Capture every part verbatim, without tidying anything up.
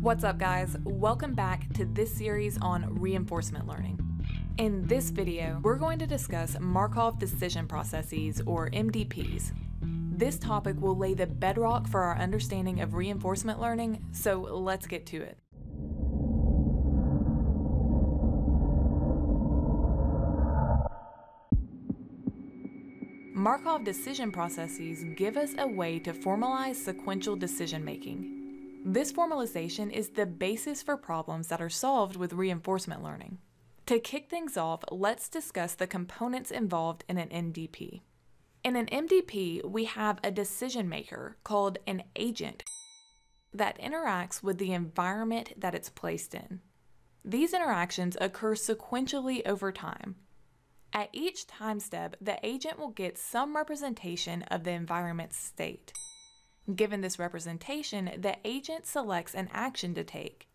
What's up, guys? Welcome back to this series on reinforcement learning. In this video, we're going to discuss Markov Decision Processes, or M D Ps. This topic will lay the bedrock for our understanding of reinforcement learning, so let's get to it. Markov decision processes give us a way to formalize sequential decision-making. This formalization is the basis for problems that are solved with reinforcement learning. To kick things off, let's discuss the components involved in an M D P. In an M D P, we have a decision maker called an agent that interacts with the environment that it's placed in. These interactions occur sequentially over time. At each time step, the agent will get some representation of the environment's state. Given this representation, the agent selects an action to take.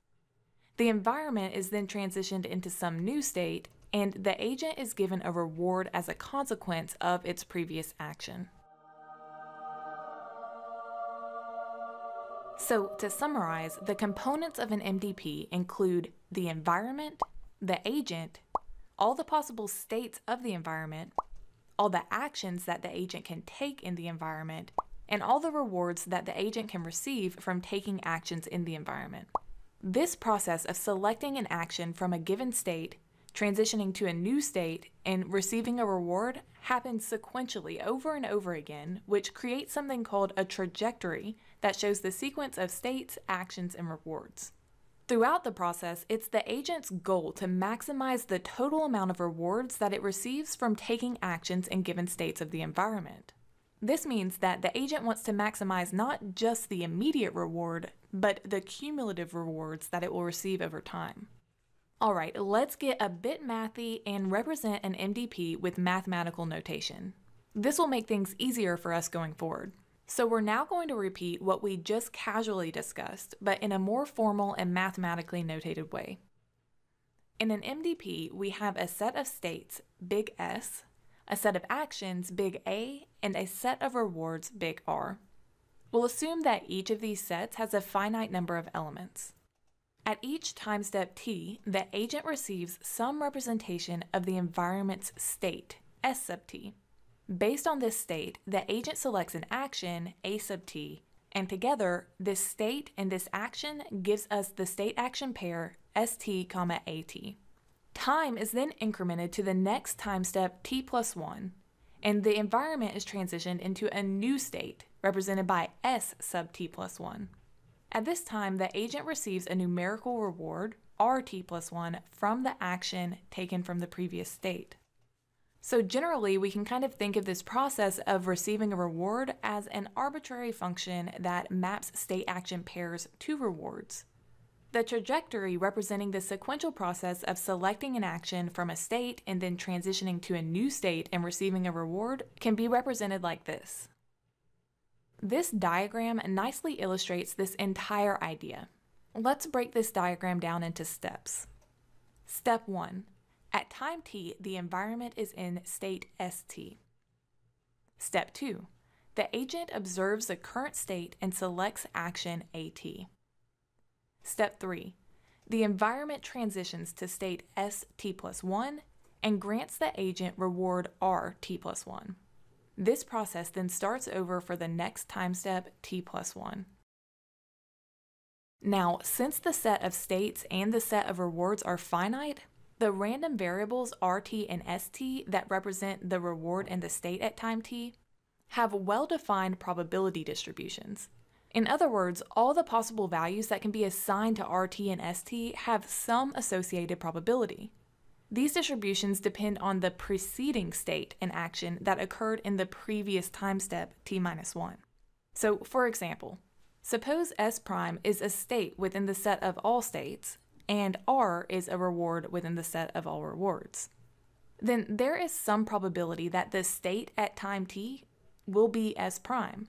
The environment is then transitioned into some new state, and the agent is given a reward as a consequence of its previous action. So, to summarize, the components of an M D P include the environment, the agent, all the possible states of the environment, all the actions that the agent can take in the environment, and all the rewards that the agent can receive from taking actions in the environment. This process of selecting an action from a given state, transitioning to a new state, and receiving a reward happens sequentially over and over again, which creates something called a trajectory that shows the sequence of states, actions, and rewards. Throughout the process, it's the agent's goal to maximize the total amount of rewards that it receives from taking actions in given states of the environment. This means that the agent wants to maximize not just the immediate reward, but the cumulative rewards that it will receive over time. All right, let's get a bit mathy and represent an M D P with mathematical notation. This will make things easier for us going forward. So we're now going to repeat what we just casually discussed, but in a more formal and mathematically notated way. In an M D P, we have a set of states, big S, a set of actions, big A, and a set of rewards, big R. We'll assume that each of these sets has a finite number of elements. At each time step T, the agent receives some representation of the environment's state, S sub T. Based on this state, the agent selects an action, A sub T, and together, this state and this action gives us the state action pair, S T, comma, A T. Time is then incremented to the next time step, T plus one, and the environment is transitioned into a new state, represented by S sub T plus one. At this time, the agent receives a numerical reward, R T plus one, from the action taken from the previous state. So generally, we can kind of think of this process of receiving a reward as an arbitrary function that maps state action pairs to rewards. The trajectory representing the sequential process of selecting an action from a state and then transitioning to a new state and receiving a reward can be represented like this. This diagram nicely illustrates this entire idea. Let's break this diagram down into steps. Step one. At time t, the environment is in state S T. Step two. The agent observes the current state and selects action A T. Step three, the environment transitions to state S T plus one and grants the agent reward R T plus one. This process then starts over for the next time step, T plus one. Now, since the set of states and the set of rewards are finite, the random variables R T and S T that represent the reward and the state at time T have well-defined probability distributions. In other words, all the possible values that can be assigned to R T and S T have some associated probability. These distributions depend on the preceding state and action that occurred in the previous time step, T minus one. So, for example, suppose S prime is a state within the set of all states, and R is a reward within the set of all rewards. Then there is some probability that the state at time T will be S prime,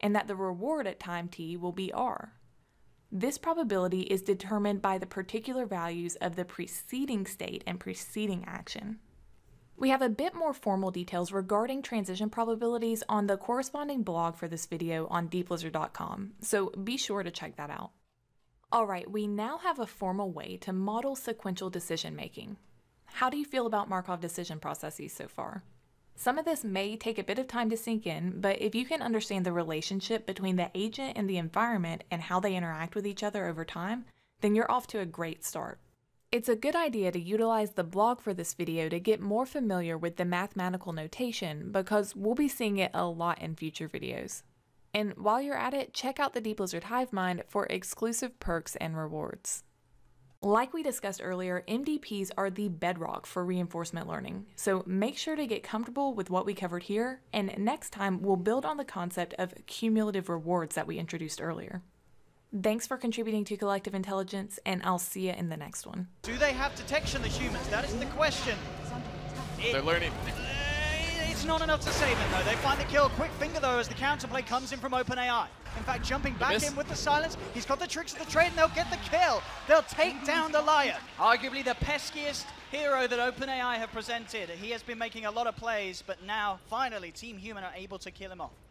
and that the reward at time t will be R. This probability is determined by the particular values of the preceding state and preceding action. We have a bit more formal details regarding transition probabilities on the corresponding blog for this video on deeplizard dot com, so be sure to check that out. All right, we now have a formal way to model sequential decision making. How do you feel about Markov decision processes so far? Some of this may take a bit of time to sink in, but if you can understand the relationship between the agent and the environment and how they interact with each other over time, then you're off to a great start. It's a good idea to utilize the blog for this video to get more familiar with the mathematical notation because we'll be seeing it a lot in future videos. And while you're at it, check out the deeplizard HiveMind for exclusive perks and rewards. Like we discussed earlier, M D Ps are the bedrock for reinforcement learning, so make sure to get comfortable with what we covered here, and next time we'll build on the concept of cumulative rewards that we introduced earlier. Thanks for contributing to collective intelligence, and I'll see you in the next one. Do they have detection, the humans? That is the question. They're learning. It's not enough to save it, though. They find the kill. Quick finger, though, as the counterplay comes in from OpenAI. In fact, jumping back in with the silence, he's got the tricks of the trade, and they'll get the kill. They'll take down the liar. Arguably the peskiest hero that OpenAI have presented. He has been making a lot of plays, but now, finally, Team Human are able to kill him off.